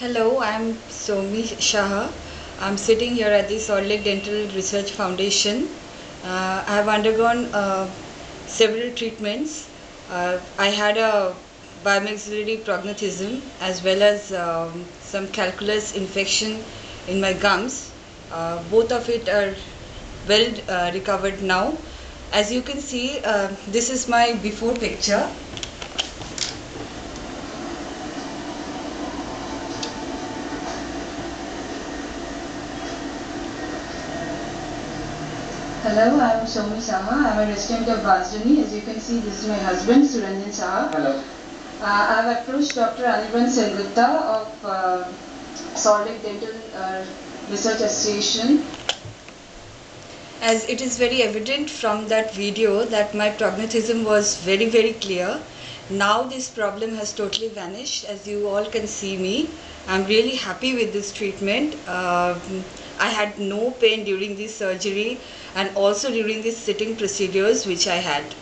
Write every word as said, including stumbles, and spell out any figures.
Hello, I am Soumi Saha. I am sitting here at the Salt Lake Dental Research Foundation. Uh, I have undergone uh, several treatments. Uh, I had a bimaxillary prognathism as well as um, some calculus infection in my gums. Uh, both of it are well uh, recovered now. As you can see, uh, this is my before picture. Hello, I am Soumi Saha. I am a resident of Bajdani. As you can see, this is my husband, Suranjan Saha. Hello. Uh, I have approached Doctor Anirvan Sengupta of uh, Salt Lake Dental uh, Research Association. As it is very evident from that video that my prognathism was very, very clear. Now this problem has totally vanished, as you all can see me. I am really happy with this treatment. Uh, I had no pain during the surgery and also during the sitting procedures which I had.